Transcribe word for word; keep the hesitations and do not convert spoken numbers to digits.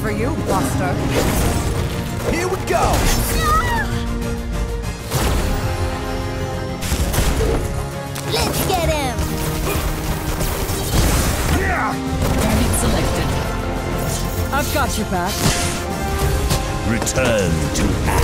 for you, Buster. Here we go! No! Let's get him! Yeah! Bandit selected. I've got your back. Return to action.